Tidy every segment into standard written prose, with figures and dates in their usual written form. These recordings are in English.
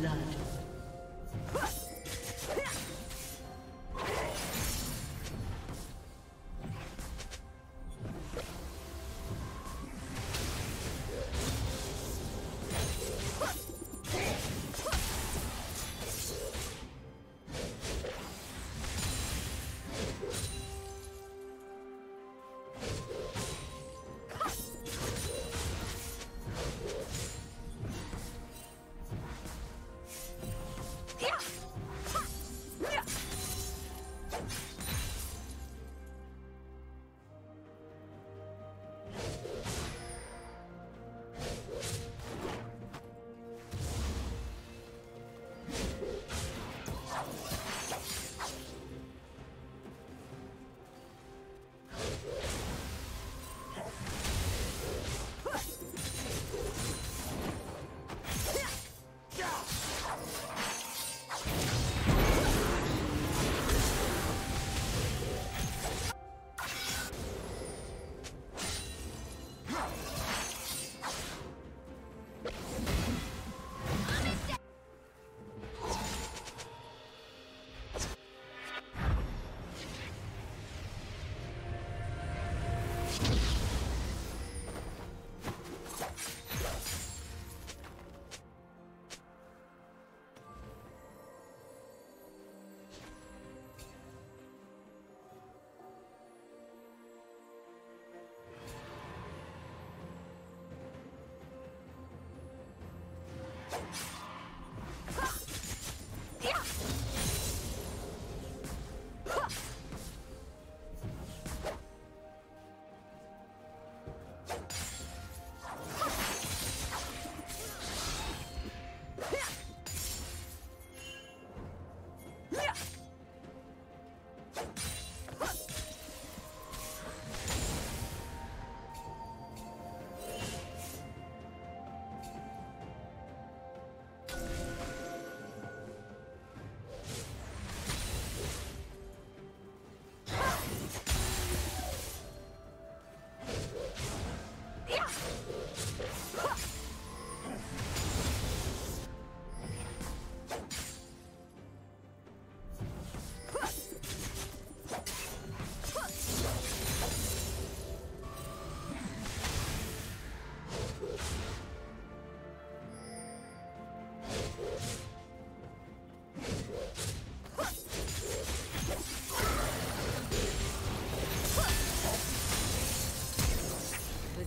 blood.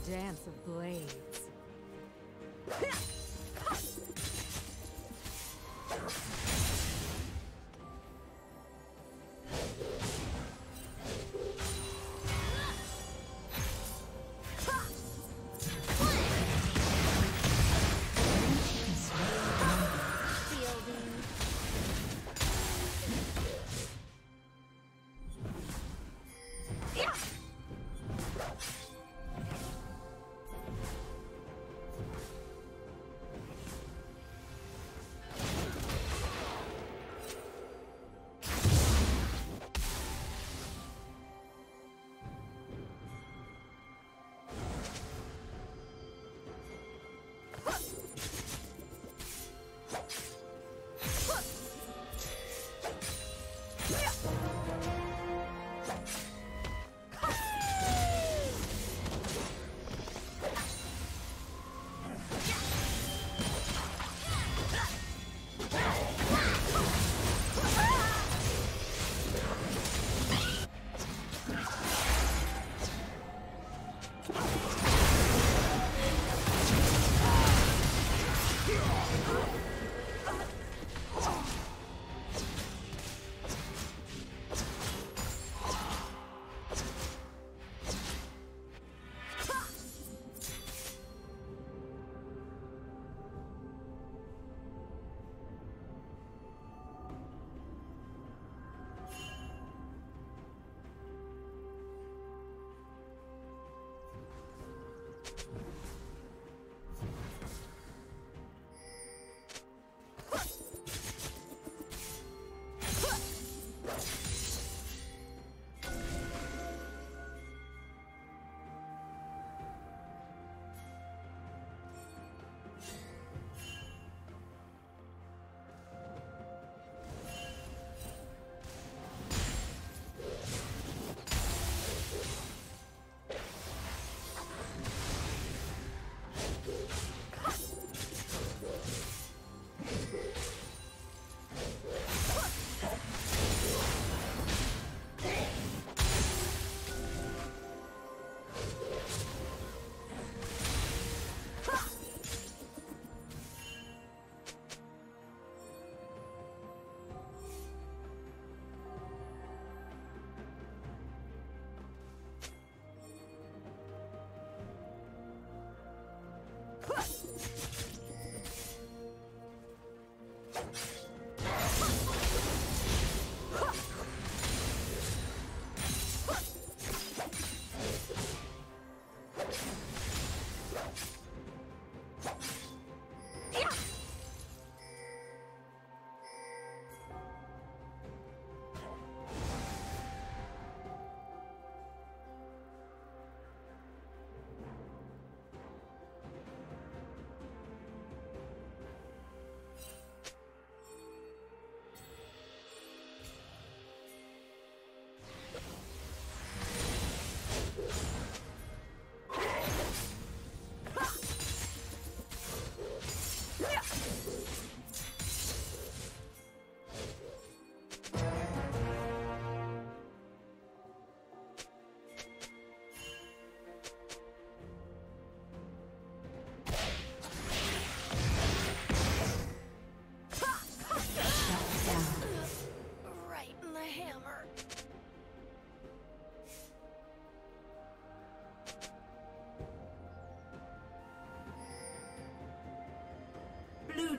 Dance of blades.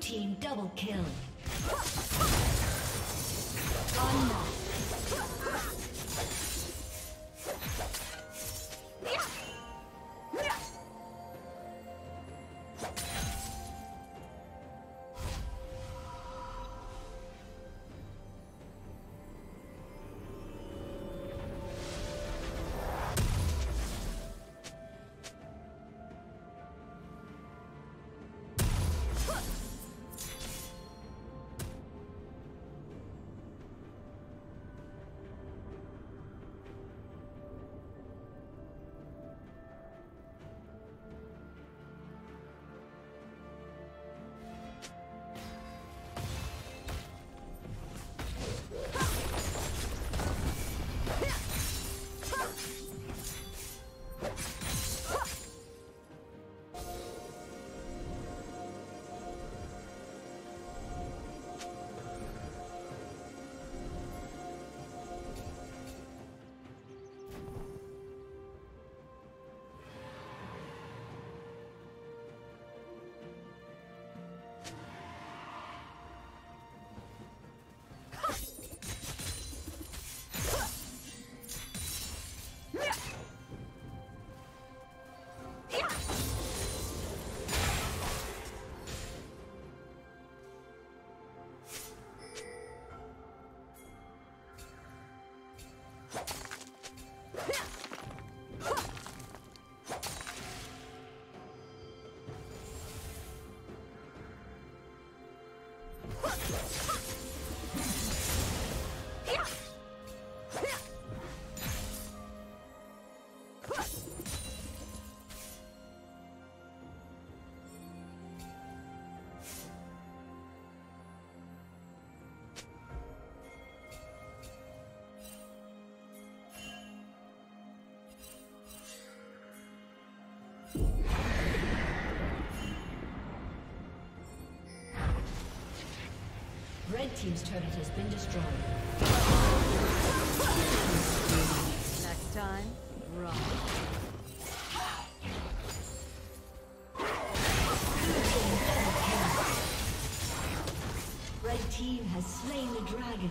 Team double kill. Red team's turret has been destroyed. Next time, run. Red team has slain the dragon.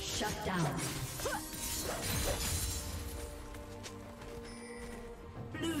Shut down. Blue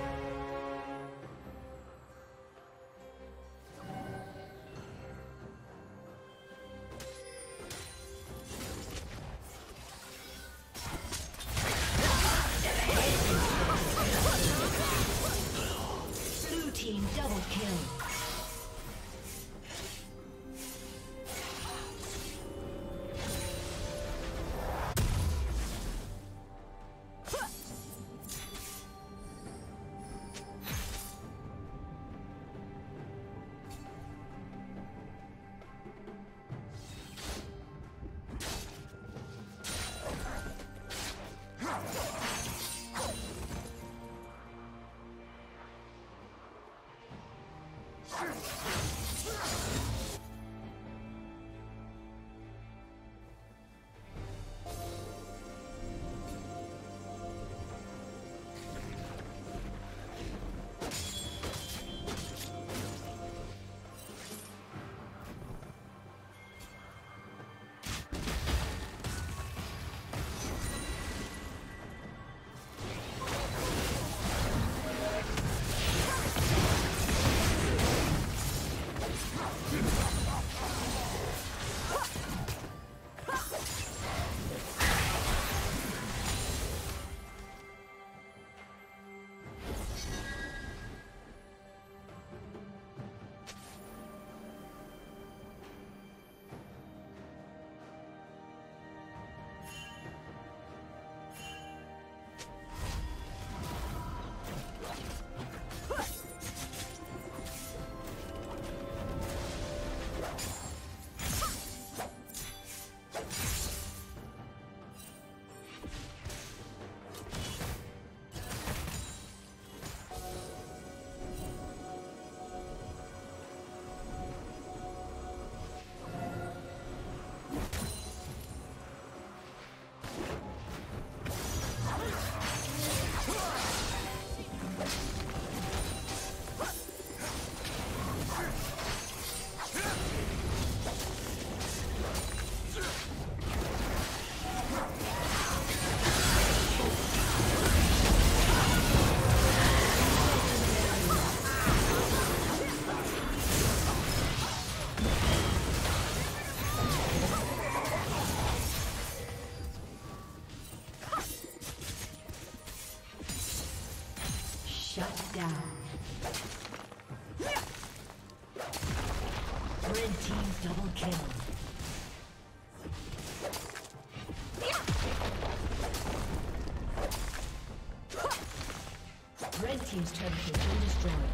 Team's turret has been destroyed.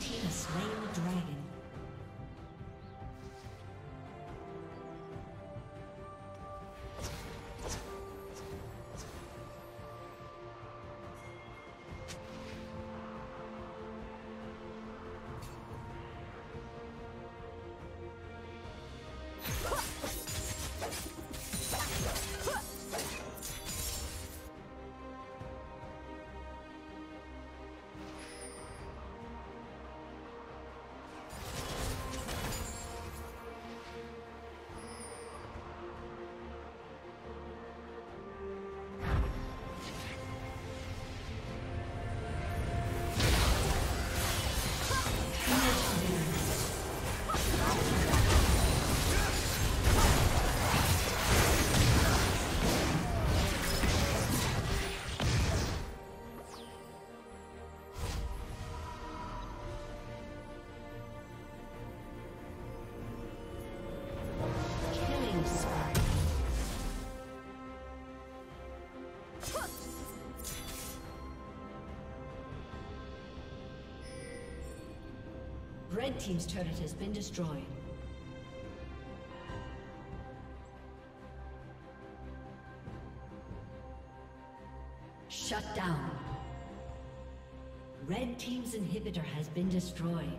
team has slain the dragon. Red team's turret has been destroyed. Shut down. Red team's inhibitor has been destroyed.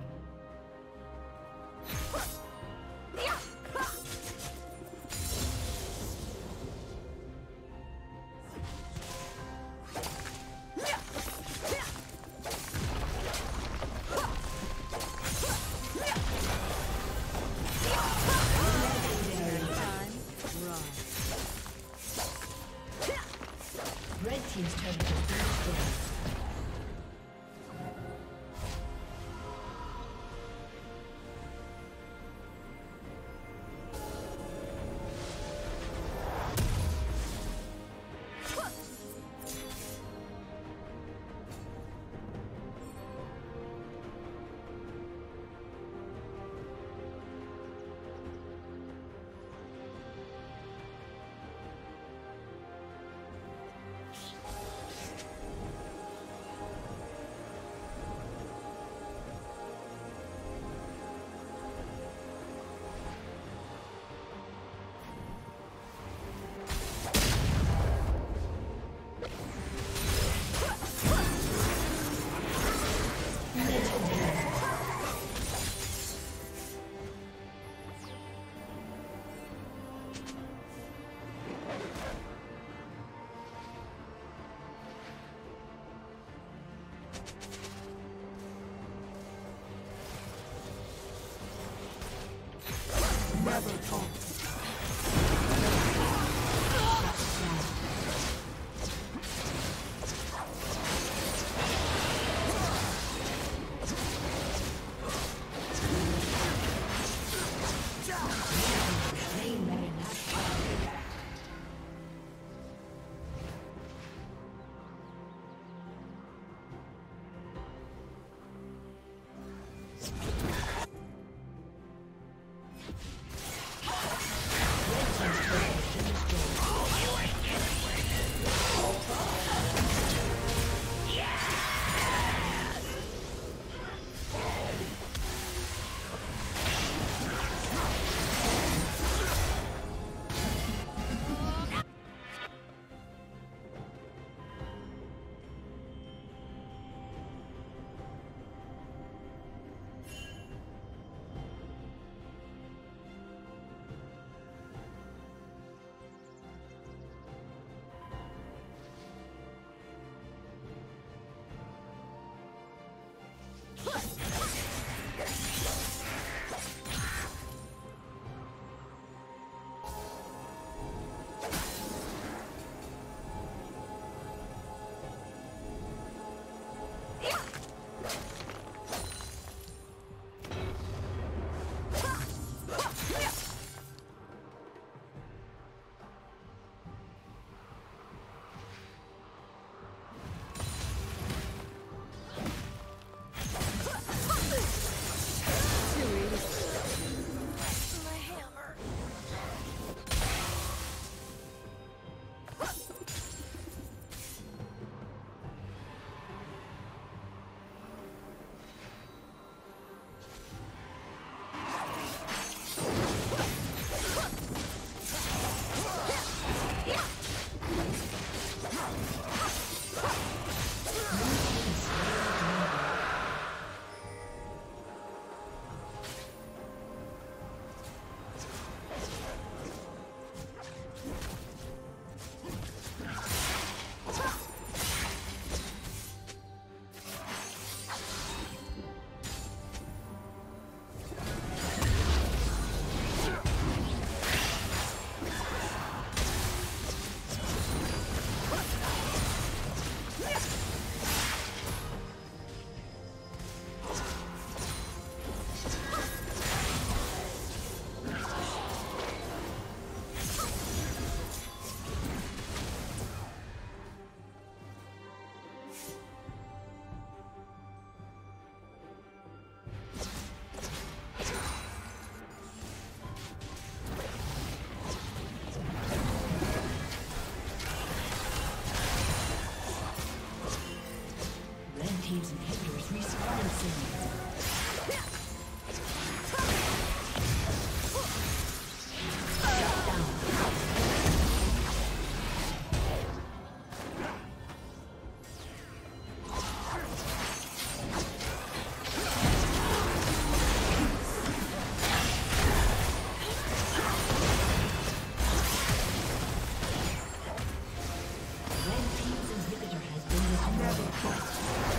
Never trust you.